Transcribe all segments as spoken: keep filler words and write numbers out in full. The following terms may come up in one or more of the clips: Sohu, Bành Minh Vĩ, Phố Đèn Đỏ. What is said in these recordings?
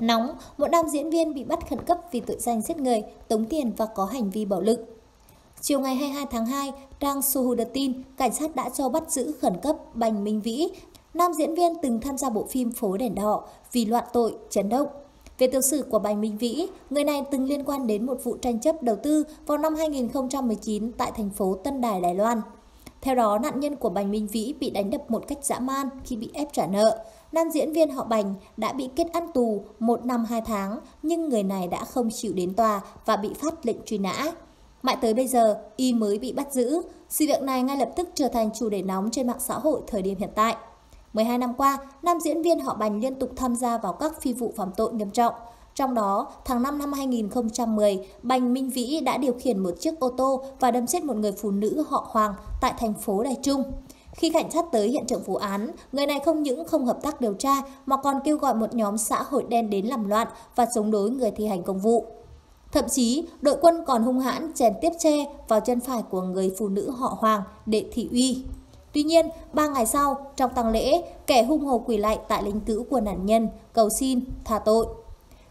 Nóng, một nam diễn viên bị bắt khẩn cấp vì tội danh giết người, tống tiền và có hành vi bạo lực. Chiều ngày hai mươi hai tháng hai, trang Sohu đưa tin cảnh sát đã cho bắt giữ khẩn cấp Bành Minh Vĩ, nam diễn viên từng tham gia bộ phim Phố Đèn Đỏ, vì loạn tội chấn động. Về tiểu sử của Bành Minh Vĩ, người này từng liên quan đến một vụ tranh chấp đầu tư vào năm hai nghìn không trăm mười chín tại thành phố Tân Đài, Đài Loan. Theo đó, nạn nhân của Bành Minh Vĩ bị đánh đập một cách dã man khi bị ép trả nợ. Nam diễn viên họ Bành đã bị kết án tù một năm hai tháng, nhưng người này đã không chịu đến tòa và bị phát lệnh truy nã. Mãi tới bây giờ, y mới bị bắt giữ. Sự việc này ngay lập tức trở thành chủ đề nóng trên mạng xã hội thời điểm hiện tại. mười hai năm qua, nam diễn viên họ Bành liên tục tham gia vào các phi vụ phạm tội nghiêm trọng. Trong đó, tháng năm năm hai nghìn không trăm mười, Bành Minh Vĩ đã điều khiển một chiếc ô tô và đâm chết một người phụ nữ họ Hoàng tại thành phố Đài Trung. Khi cảnh sát tới hiện trường vụ án, người này không những không hợp tác điều tra mà còn kêu gọi một nhóm xã hội đen đến làm loạn và chống đối người thi hành công vụ. Thậm chí, đội quân còn hung hãn chèn tiếp tre vào chân phải của người phụ nữ họ Hoàng để thị uy. Tuy nhiên, ba ngày sau, trong tang lễ, kẻ hung hồ quỳ lạy tại linh cữu của nạn nhân, cầu xin tha tội.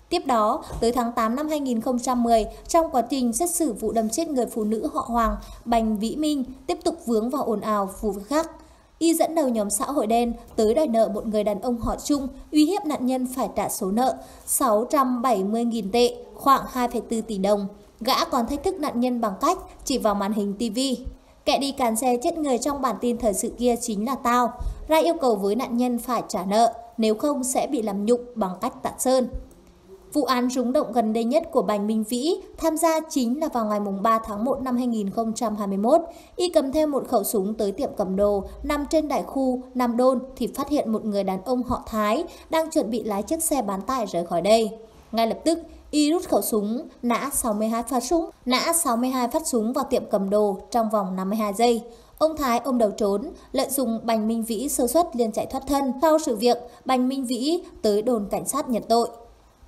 Tiếp đó, tới tháng tám năm hai nghìn không trăm mười, trong quá trình xét xử vụ đâm chết người phụ nữ họ Hoàng, Bành Vĩ Minh tiếp tục vướng vào ồn ào vụ việc khác. Y dẫn đầu nhóm xã hội đen tới đòi nợ một người đàn ông họ Trung, uy hiếp nạn nhân phải trả số nợ sáu trăm bảy mươi nghìn tệ, khoảng hai phẩy bốn tỷ đồng. Gã còn thách thức nạn nhân bằng cách chỉ vào màn hình ti vi. Kẻ đi càn xe chết người trong bản tin thời sự kia chính là tao, ra yêu cầu với nạn nhân phải trả nợ, nếu không sẽ bị làm nhục bằng cách tạt sơn. Vụ án rúng động gần đây nhất của Bành Minh Vĩ tham gia chính là vào ngày ba tháng một năm hai nghìn không trăm hai mươi mốt. Y cầm theo một khẩu súng tới tiệm cầm đồ nằm trên đại khu Nam Đôn thì phát hiện một người đàn ông họ Thái đang chuẩn bị lái chiếc xe bán tải rời khỏi đây. Ngay lập tức, Y rút khẩu súng, nã sáu mươi hai phát súng, nã sáu mươi hai phát súng vào tiệm cầm đồ trong vòng năm mươi hai giây. Ông Thái ôm đầu trốn, lợi dụng Bành Minh Vĩ sơ suất liền chạy thoát thân. Sau sự việc, Bành Minh Vĩ tới đồn cảnh sát nhận tội.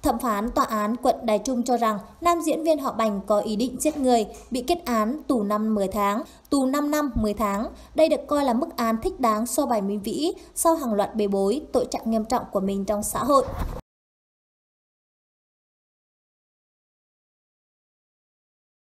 Thẩm phán tòa án quận Đài Trung cho rằng nam diễn viên họ Bành có ý định giết người, bị kết án tù năm mười tháng, tù năm năm mười tháng. Đây được coi là mức án thích đáng so với Bành Minh Vĩ sau hàng loạt bê bối, tội trạng nghiêm trọng của mình trong xã hội.